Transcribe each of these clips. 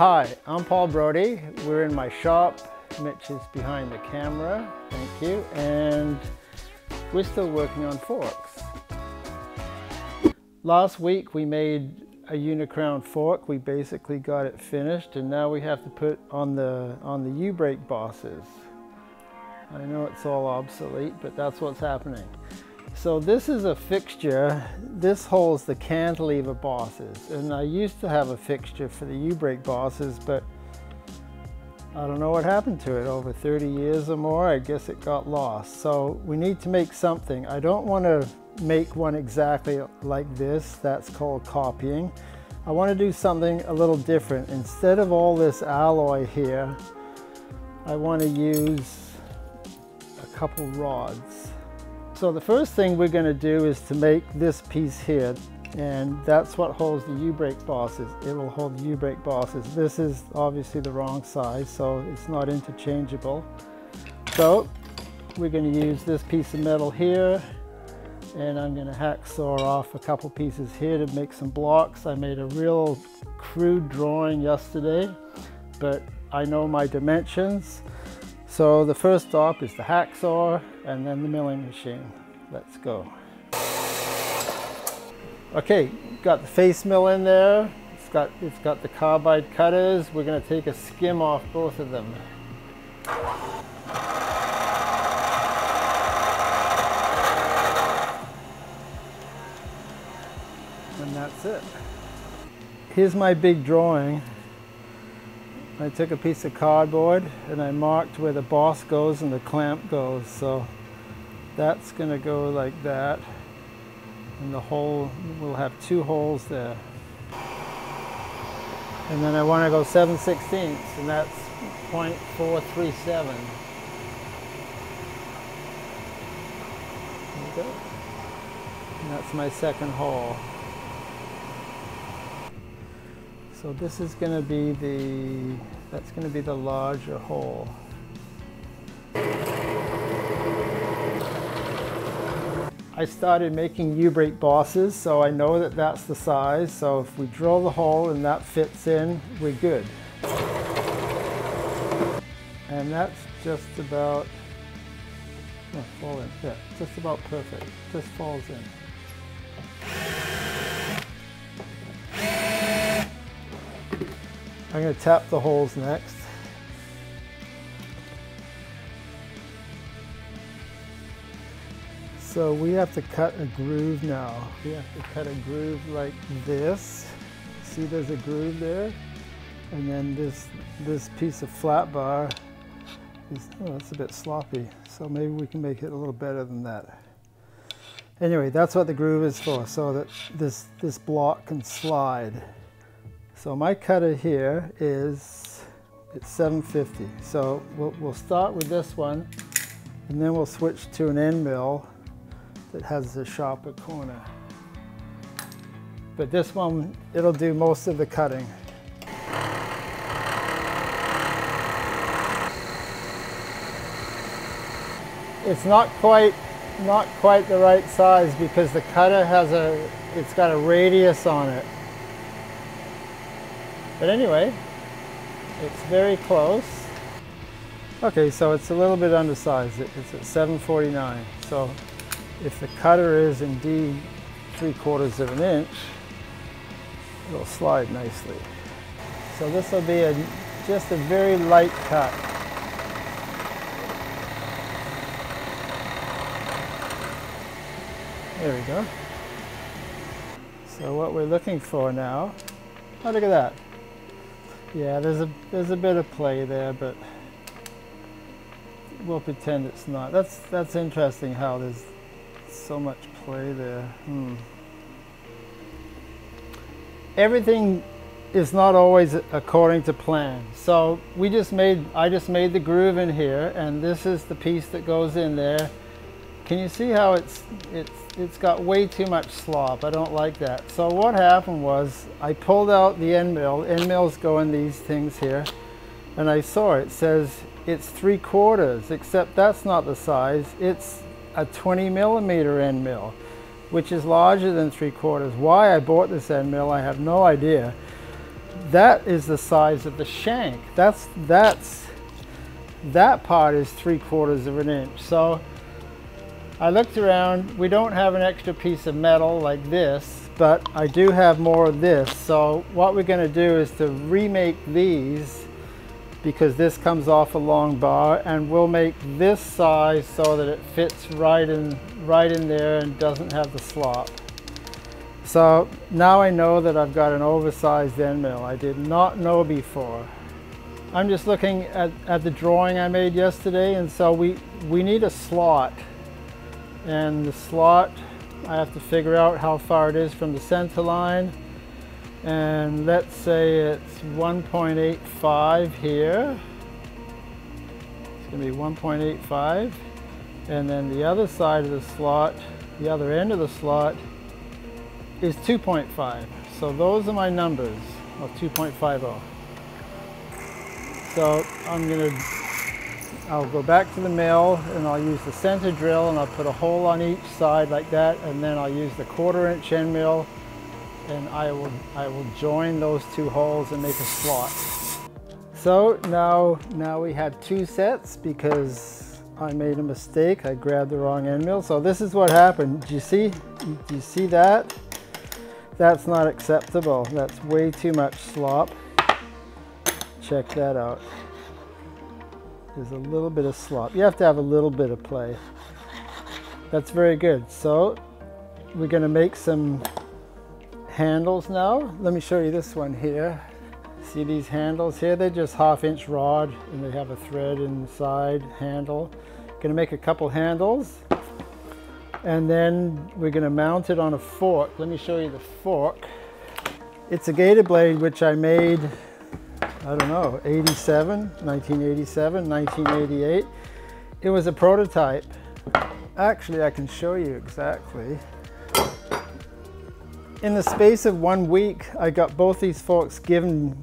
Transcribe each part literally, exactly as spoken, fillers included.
Hi, I'm Paul Brodie. We're in my shop. Mitch is behind the camera, thank you. And we're still working on forks. Last week we made a Unicrown fork. We basically got it finished, and now we have to put on the on the U-brake bosses. I know it's all obsolete, but that's what's happening. So this is a fixture. This holds the cantilever bosses, and I used to have a fixture for the U-brake bosses, but I don't know what happened to it over thirty years or more. I guess it got lost. So we need to make something. I don't want to make one exactly like this. That's called copying. I want to do something a little different. Instead of all this alloy here, I want to use a couple rods. So the first thing we're going to do is to make this piece here, and that's what holds the U-brake bosses. It will hold the U-brake bosses. This is obviously the wrong size, so it's not interchangeable. So we're going to use this piece of metal here, and I'm going to hacksaw off a couple pieces here to make some blocks. I made a real crude drawing yesterday, but I know my dimensions. So the first stop is the hacksaw and then the milling machine. Let's go. Okay, got the face mill in there. It's got, it's got the carbide cutters. We're going to take a skim off both of them. And that's it. Here's my big drawing. I took a piece of cardboard and I marked where the boss goes and the clamp goes. So that's going to go like that. And the hole will have two holes there. And then I want to go seven sixteenths, and that's point four three seven. There you go. And that's my second hole. So this is going to be the, that's going to be the larger hole. I started making U-brake bosses, so I know that that's the size. So if we drill the hole and that fits in, we're good. And that's just about, oh, fall in. Yeah, just about perfect. Just falls in. I'm going to tap the holes next. So we have to cut a groove now. We have to cut a groove like this. See, there's a groove there. And then this this piece of flat bar is, oh, that's a bit sloppy. So maybe we can make it a little better than that. Anyway, that's what the groove is for, so that this, this block can slide. So my cutter here is, it's seven fifty. So we'll, we'll start with this one, and then we'll switch to an end mill that has a sharper corner. But this one, it'll do most of the cutting. It's not quite, not quite the right size because the cutter has a, it's got a radius on it. But anyway, it's very close. Okay, so it's a little bit undersized. It's at seven forty-nine. So if the cutter is indeed three quarters of an inch, it'll slide nicely. So this will be a, just a very light cut. There we go. So what we're looking for now, oh, look at that. Yeah, there's a, there's a bit of play there, but we'll pretend it's not. That's, that's interesting how there's so much play there. Hmm. Everything is not always according to plan. So we just made, I just made the groove in here, and this is the piece that goes in there. Can you see how it's, it's, it's got way too much slop? I don't like that. So what happened was I pulled out the end mill. End mills go in these things here, and I saw it says it's three quarters, except that's not the size. It's a twenty millimeter end mill, which is larger than three quarters. Why I bought this end mill, I have no idea. that is the size of the shank. That's, that's, that part is three quarters of an inch. So I looked around, we don't have an extra piece of metal like this, but I do have more of this. So what we're gonna do is to remake these, because this comes off a long bar, and we'll make this size so that it fits right in, right in there and doesn't have the slop. So now I know that I've got an oversized end mill. I did not know before. I'm just looking at, at the drawing I made yesterday, and so we, we need a slot. And the slot, I have to figure out how far it is from the center line. And let's say it's one point eight five here. It's gonna be one point eight five. And then the other side of the slot, the other end of the slot is two point five. So those are my numbers, or two point five zero. So I'm gonna, I'll go back to the mill and I'll use the center drill and I'll put a hole on each side like that. And then I'll use the quarter inch end mill, and I will, I will join those two holes and make a slot. So now, now we have two sets because I made a mistake. I grabbed the wrong end mill. So this is what happened. Do you see, do you see that? That's not acceptable. That's way too much slop. Check that out. There's a little bit of slop. You have to have a little bit of play. That's very good. So we're gonna make some handles now. Let me show you this one here. See these handles here? They're just half inch rod and they have a thread inside handle. Gonna make a couple handles and then we're gonna mount it on a fork. Let me show you the fork. It's a gator blade which I made, I don't know, eighty-seven, nineteen eighty-seven, nineteen eighty-eight. It was a prototype. Actually, I can show you exactly. In the space of one week, I got both these forks given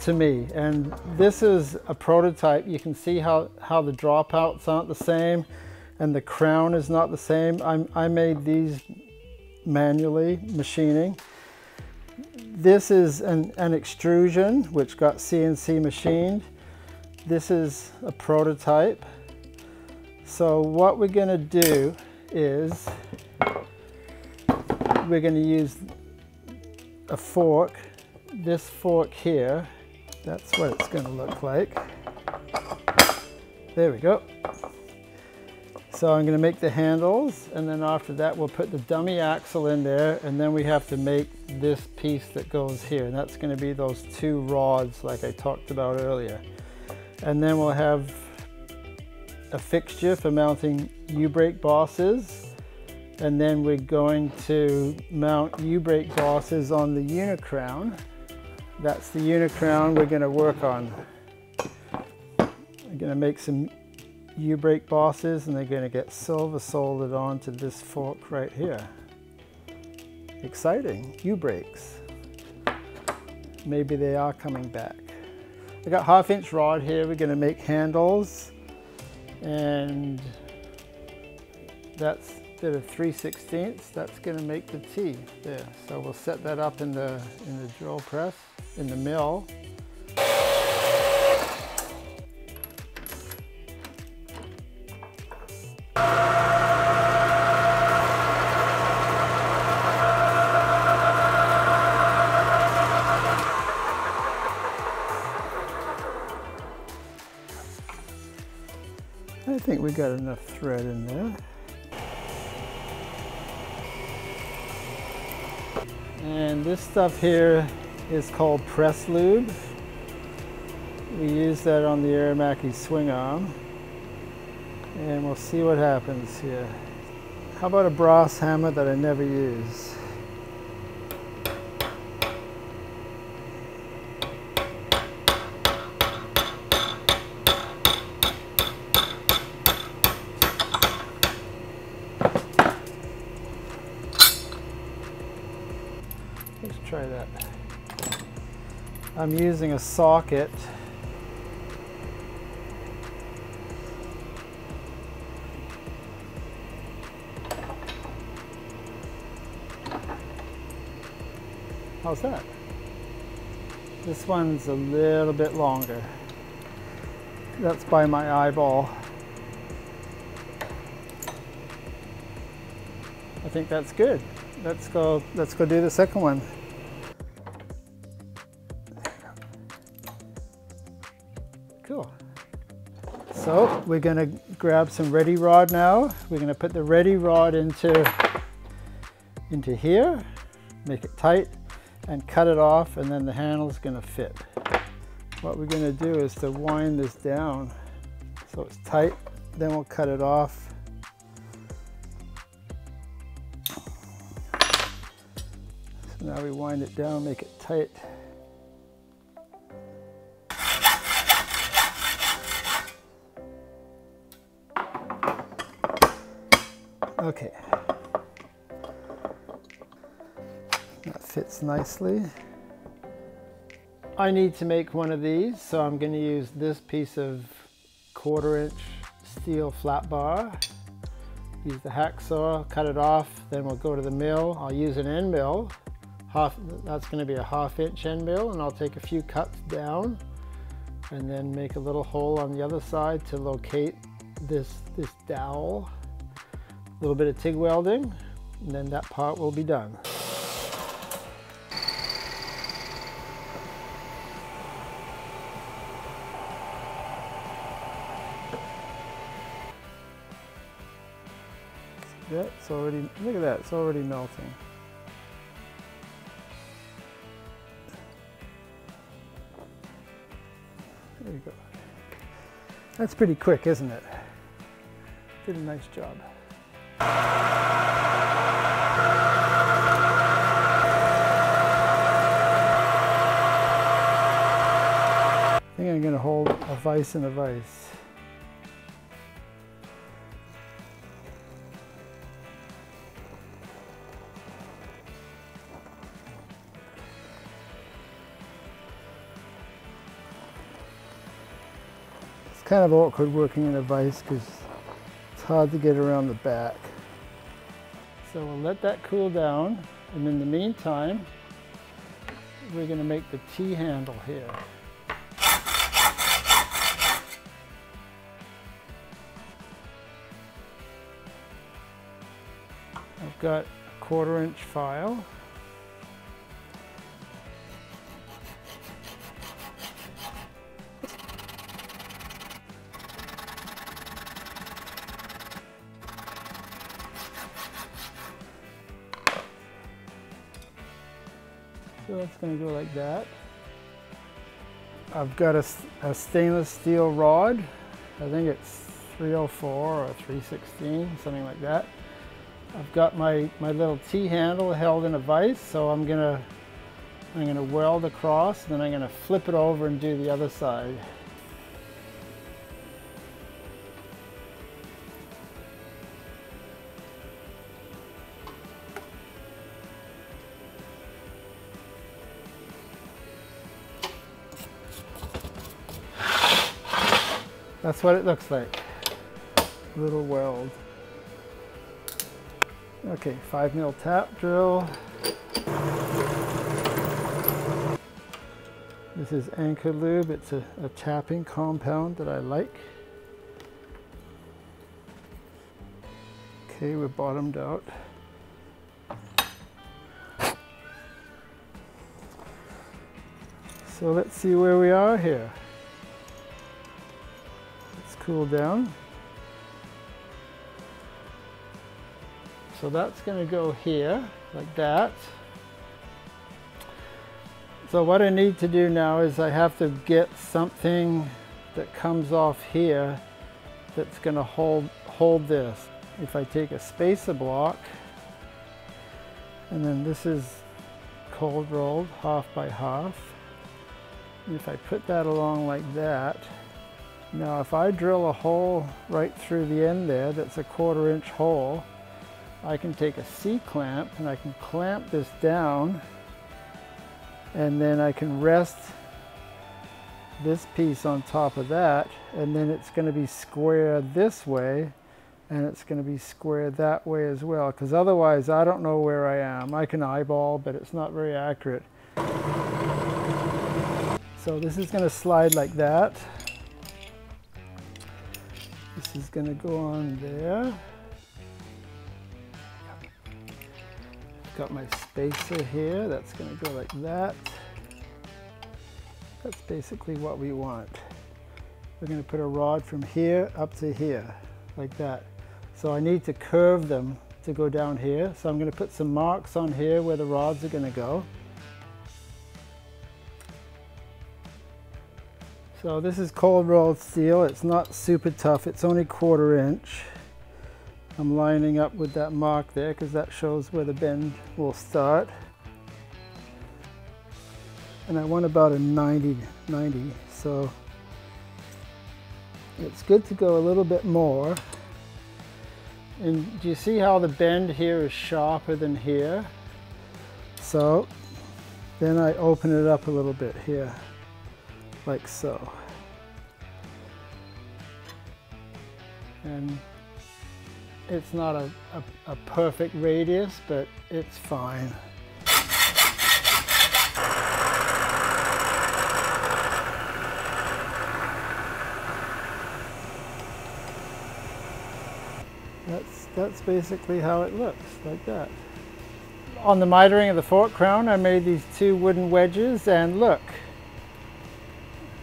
to me, and this is a prototype. You can see how, how the dropouts aren't the same, and the crown is not the same. I'm, I made these manually, machining. This is an, an extrusion, which got C N C machined. This is a prototype. So what we're gonna do is, we're going to use a fork, this fork here. That's what it's going to look like. There we go. So I'm going to make the handles, and then after that we'll put the dummy axle in there, and then we have to make this piece that goes here, and that's going to be those two rods like I talked about earlier. And then we'll have a fixture for mounting U-brake bosses. And then we're going to mount U-brake bosses on the Unicrown. That's the Unicrown we're going to work on. I'm going to make some U-brake bosses, and they're going to get silver soldered onto this fork right here. Exciting, U-brakes. Maybe they are coming back. I got half inch rod here. We're going to make handles, and that's did a three sixteenths, that's going to make the T there. So we'll set that up in the, in the drill press, in the mill. I think we got enough thread in there. And this stuff here is called press lube. We use that on the Aramaki swing arm. And we'll see what happens here. How about a brass hammer that I never use? Try that. I'm using a socket. How's that? This one's a little bit longer. That's by my eyeball. I think that's good. Let's go, let's go do the second one. Cool. So we're gonna grab some ready rod now. We're gonna put the ready rod into, into here, make it tight and cut it off, and then the handle's gonna fit. What we're gonna do is to wind this down so it's tight, then we'll cut it off. Now we wind it down, make it tight. Okay. That fits nicely. I need to make one of these, so I'm going to use this piece of quarter inch steel flat bar. Use the hacksaw, cut it off, then we'll go to the mill. I'll use an end mill. Half, that's going to be a half inch end mill, and I'll take a few cuts down and then make a little hole on the other side to locate this, this dowel. A little bit of TIG welding, and then that part will be done. That's already, look at that, it's already melting. There you go. That's pretty quick, isn't it? Did a nice job. I think I'm going to hold a vise in a vise. Kind of awkward working in a vise because it's hard to get around the back. So we'll let that cool down, and in the meantime we're going to make the T handle here. I've got a quarter inch file. So it's going to go like that. I've got a, a stainless steel rod. I think it's three oh four or three sixteen, something like that. I've got my, my little T handle held in a vise, so I'm going to I'm going to weld across, and then I'm going to flip it over and do the other side. That's what it looks like, little weld. Okay, five mil tap drill. This is Anchor Lube. It's a, a tapping compound that I like. Okay, we're bottomed out. So let's see where we are here. Cool down. So that's going to go here like that. So what I need to do now is I have to get something that comes off here that's going to hold hold this. If I take a spacer block, and then this is cold rolled half by half, and if I put that along like that. Now if I drill a hole right through the end there, that's a quarter inch hole, I can take a C-clamp and I can clamp this down, and then I can rest this piece on top of that, and then it's going to be square this way, and it's going to be square that way as well, because otherwise I don't know where I am. I can eyeball, but it's not very accurate. So this is going to slide like that. This is going to go on there. Got my spacer here. That's going to go like that. That's basically what we want. We're going to put a rod from here up to here, like that. So I need to curve them to go down here. So I'm going to put some marks on here where the rods are going to go. So this is cold rolled steel. It's not super tough. It's only quarter inch. I'm lining up with that mark there because that shows where the bend will start. And I want about a ninety, ninety. So it's good to go a little bit more. And do you see how the bend here is sharper than here? So then I open it up a little bit here, like so. And it's not a, a, a perfect radius, but it's fine. That's, that's basically how it looks, like that. On the mitering of the fork crown, I made these two wooden wedges, and look.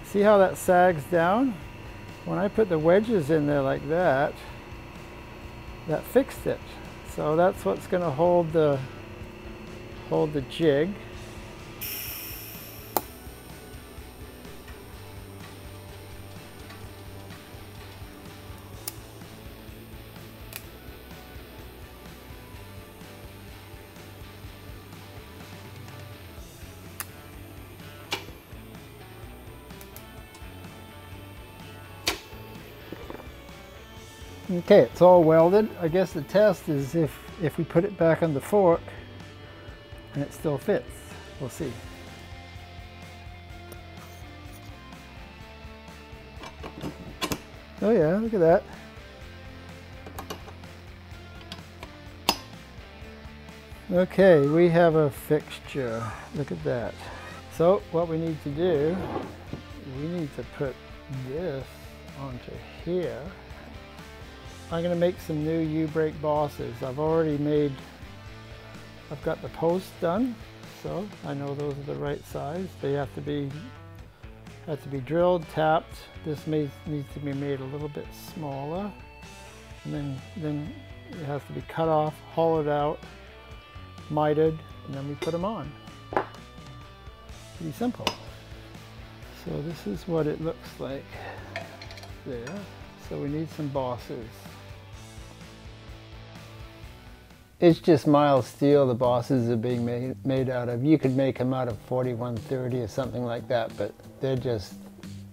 See how that sags down? When I put the wedges in there like that, that fixed it. So that's what's going to hold the, hold the jig. Okay, it's all welded. I guess the test is if, if we put it back on the fork and it still fits. We'll see. Oh yeah, look at that. Okay, we have a fixture. Look at that. So what we need to do, we need to put this onto here. I'm going to make some new U-brake bosses. I've already made, I've got the posts done, so I know those are the right size. They have to be, have to be drilled, tapped. This may, needs to be made a little bit smaller. And then, then it has to be cut off, hollowed out, mitered, and then we put them on. Pretty simple. So this is what it looks like there. So we need some bosses. It's just mild steel the bosses are being made, made out of. You could make them out of forty-one thirty or something like that, but they're just,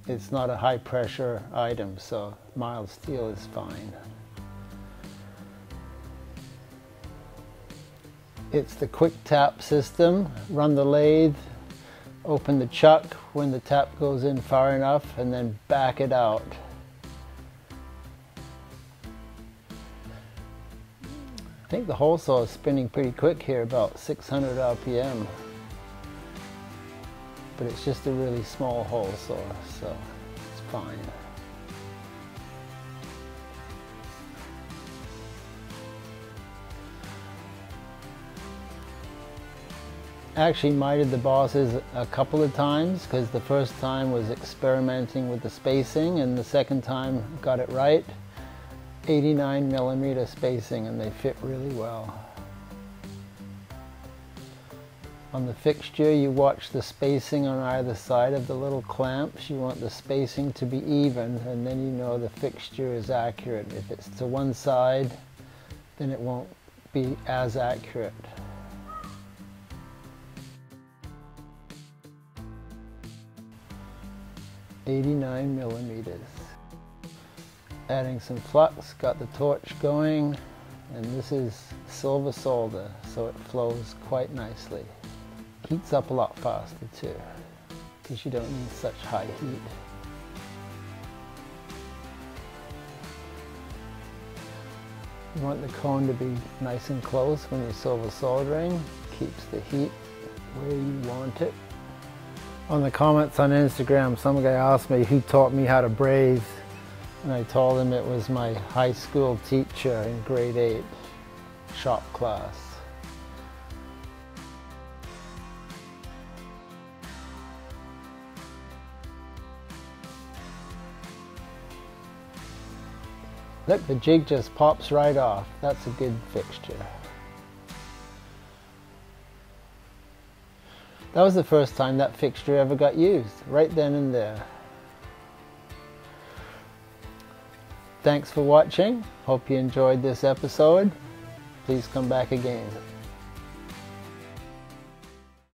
it's not a high pressure item, so mild steel is fine. It's the quick tap system. Run the lathe, open the chuck when the tap goes in far enough, and then back it out. I think the whole saw is spinning pretty quick here, about six hundred R P M. But it's just a really small hole saw, so it's fine. Actually mitered the bosses a couple of times because the first time was experimenting with the spacing and the second time got it right. eighty-nine millimeter spacing, and they fit really well. On the fixture, you watch the spacing on either side of the little clamps. You want the spacing to be even, and then you know the fixture is accurate. If it's to one side, then it won't be as accurate. eighty-nine millimeters. Adding some flux, got the torch going, and this is silver solder, so it flows quite nicely. Heats up a lot faster too, because you don't need such high heat. You want the cone to be nice and close when you're silver soldering, keeps the heat where you want it. On the comments on Instagram, some guy asked me who taught me how to braze, and I told him it was my high school teacher in grade eight, shop class. Look, the jig just pops right off. That's a good fixture. That was the first time that fixture ever got used, right then and there. Thanks for watching. Hope you enjoyed this episode. Please come back again.